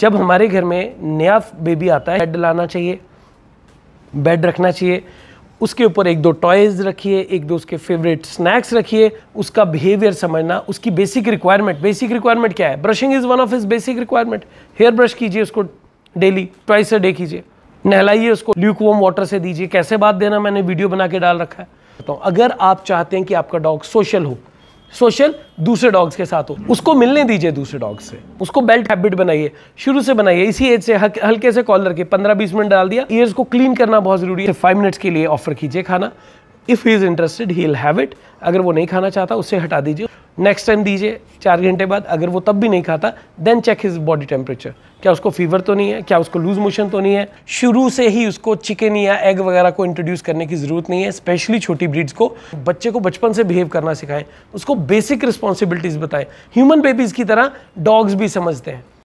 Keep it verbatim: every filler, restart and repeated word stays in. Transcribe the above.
जब हमारे घर में नया बेबी आता है, बेड लाना चाहिए, बेड रखना चाहिए, उसके ऊपर एक दो टॉयज़ रखिए, एक दो उसके फेवरेट स्नैक्स रखिए, उसका बिहेवियर समझना, उसकी बेसिक रिक्वायरमेंट, बेसिक रिक्वायरमेंट क्या है, brushing is one of his basic requirement, hair brush कीजिए उसको डेली, ट्वाइस अ डे कीजिए, नहलाइए उसको, ल्यूकवॉर्म वाटर से दीजिए, कैसे बात देना मैंने वीडियो बना के डाल रखा है। तो अगर आप चाहते हैं कि आपका डॉग सोशल हो, सोशल दूसरे डॉग्स के साथ हो, उसको मिलने दीजिए दूसरे डॉग्स से, उसको बेल्ट हैबिट बनाइए, शुरू से बनाइए, इसी एज से हल्के से कॉलर के पंद्रह बीस मिनट डाल दिया, ईयर्स को क्लीन करना बहुत ज़रूरी है। फाइव मिनट्स के लिए ऑफर कीजिए खाना, if he is interested he will have it, अगर वो नहीं खाना चाहता उससे हटा दीजिए, नेक्स्ट टाइम दीजिए चार घंटे बाद, अगर वो तब भी नहीं खाता then check his body temperature, क्या उसको फीवर तो नहीं है, क्या उसको लूज मोशन तो नहीं है। शुरू से ही उसको चिकन या एग वगैरह को इंट्रोड्यूस करने की ज़रूरत नहीं है, स्पेशली छोटी ब्रीड्स को। बच्चे को बचपन से बिहेव करना सिखाएं, उसको बेसिक रिस्पॉन्सिबिलिटीज़ बताएं, ह्यूमन बेबीज़ की तरह डॉग्स भी समझते हैं।